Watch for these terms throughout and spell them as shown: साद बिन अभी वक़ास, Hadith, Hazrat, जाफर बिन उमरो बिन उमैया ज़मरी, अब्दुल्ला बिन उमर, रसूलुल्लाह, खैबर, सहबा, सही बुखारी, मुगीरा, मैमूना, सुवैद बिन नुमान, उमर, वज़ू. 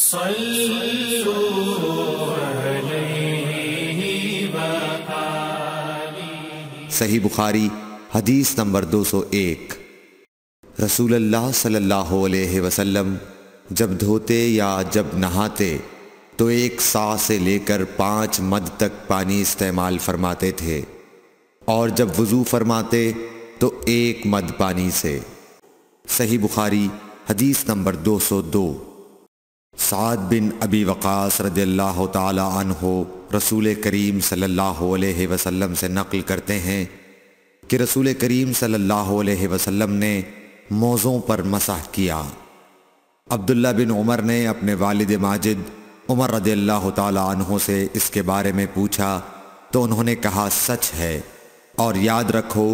सही बुखारी हदीस नंबर 201। रसूलुल्लाह सल्लल्लाहु अलैहि वसल्लम जब धोते या जब नहाते तो एक सा से लेकर 5 मद तक पानी इस्तेमाल फरमाते थे, और जब वज़ू फरमाते तो 1 मद पानी से। सही बुखारी हदीस नंबर 202। साद बिन अभी वक़ास रज़ियल्लाहु ताला अन्हो रसूल करीम सल्लल्लाहु अलैहि वसल्लम से नक़ल करते हैं कि रसूल करीम सल्लल्लाहु अलैहि वसल्लम ने मौज़ों पर मसह किया। अब्दुल्ला बिन उमर ने अपने वालिद माजिद उमर रज़ियल्लाहु ताला अन्हो से इसके बारे में पूछा तो उन्होंने कहा, सच है, और याद रखो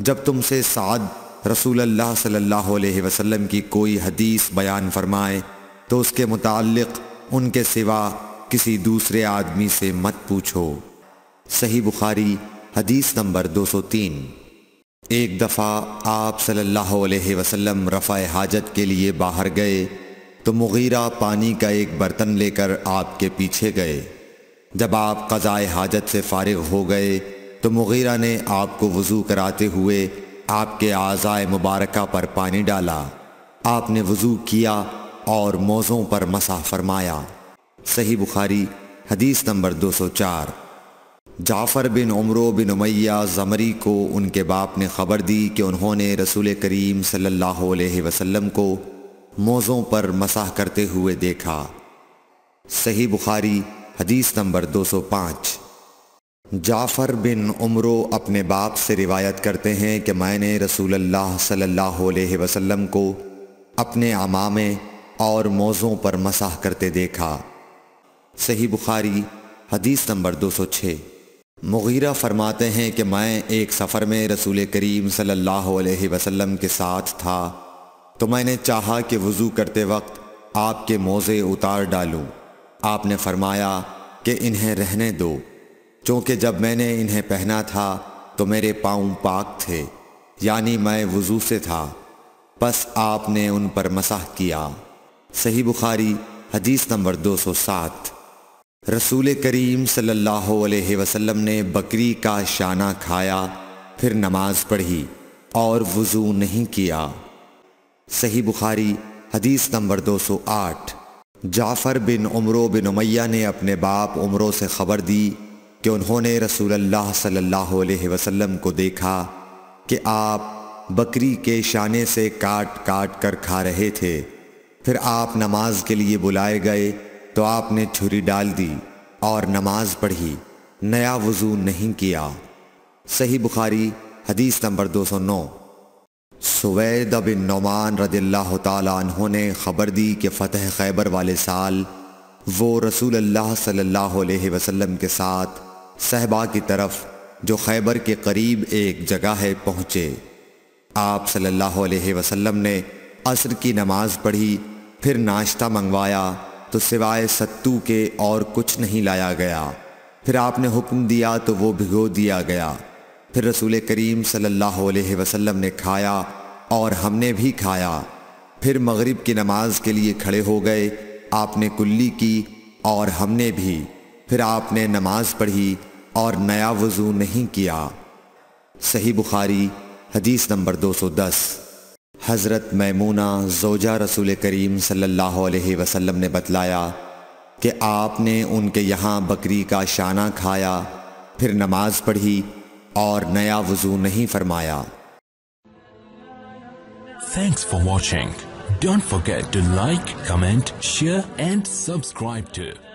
जब तुमसे साद रसूलुल्लाह सल्लल्लाहु अलैहि वसल्लम की कोई हदीस बयान फरमाए तो उसके मुताल्लिक़ उनके सिवा किसी दूसरे आदमी से मत पूछो। सही बुखारी हदीस नंबर 203। एक दफ़ा आप सल्लल्लाहु अलैहि वसल्लम रफ़ा हाजत के लिए बाहर गए तो मुगीरा पानी का एक बर्तन लेकर आपके पीछे गए। जब आप क़ज़ाए हाजत से फ़ारिग़ हो गए तो मुगीरा ने आपको वज़ू कराते हुए आपके आज़ाए मुबारका पर पानी डाला। आपने वज़ू किया और मौज़ों पर मसह फरमाया। सही बुखारी हदीस नंबर 204। जाफर बिन उमरो बिन उमैया ज़मरी को उनके बाप ने ख़बर दी कि उन्होंने रसूल करीम सल्लल्लाहु अलैहि वसल्लम को मौज़ों पर मसह करते हुए देखा। सही बुखारी हदीस नंबर 205। जाफर बिन उमरो अपने बाप से रिवायत करते हैं कि मैंने रसूलुल्लाह सल्लल्लाहु अलैहि वसल्लम को अपने अमामे और मौज़ों पर मसाह करते देखा। सही बुखारी हदीस नंबर 206। मुगीरा फरमाते हैं कि मैं एक सफ़र में रसूल करीम सल्लल्लाहु अलैहि वसल्लम के साथ था तो मैंने चाहा कि वज़ू करते वक्त आपके मौज़े उतार डालूं। आपने फरमाया कि इन्हें रहने दो, क्योंकि जब मैंने इन्हें पहना था तो मेरे पाँव पाक थे, यानी मैं वज़ू से था, बस आपने उन पर मसाह किया। सही बुखारी हदीस नंबर 207। रसूल करीम सल्लल्लाहु अलैहि वसल्लम ने बकरी का शाना खाया, फिर नमाज पढ़ी और वज़ू नहीं किया। सही बुखारी हदीस नंबर 208। जाफ़र बिन उमरो बिन उमैया ने अपने बाप उमरो से ख़बर दी कि उन्होंने रसूलुल्लाह सल्लल्लाहु अलैहि वसल्लम को देखा कि आप बकरी के शाने से काट काट कर खा रहे थे, फिर आप नमाज के लिए बुलाए गए तो आपने छुरी डाल दी और नमाज पढ़ी, नया वज़ू नहीं किया। सही बुखारी हदीस नंबर 209। सुवैद बिन नुमान रज़ियल्लाहु ताला अन्हु ने ख़बर दी कि फ़तह खैबर वाले साल वो रसूलुल्लाह सल्लल्लाहु अलैहि वसल्लम के साथ सहबा की तरफ, जो खैबर के करीब एक जगह है, पहुँचे। आप सल्लल्लाहु अलैहि वसल्लम ने असर की नमाज पढ़ी, फिर नाश्ता मंगवाया तो सिवाय सत्तू के और कुछ नहीं लाया गया। फिर आपने हुक्म दिया तो वो भिगो दिया गया। फिर रसूल करीम सल्लल्लाहु अलैहि वसल्लम ने खाया और हमने भी खाया। फिर मगरिब की नमाज के लिए खड़े हो गए, आपने कुल्ली की और हमने भी। फिर आपने नमाज पढ़ी और नया वज़ू नहीं किया। सही बुखारी हदीस नंबर 210। हज़रत मैमूना ज़ोजा रसूल करीम सल्लल्लाहु अलैहि वसल्लम ने बतलाया कि आपने उनके यहाँ बकरी का शाना खाया, फिर नमाज पढ़ी और नया वज़ू नहीं फरमाया। Thanks for watching. Don't forget to like, comment, share and subscribe to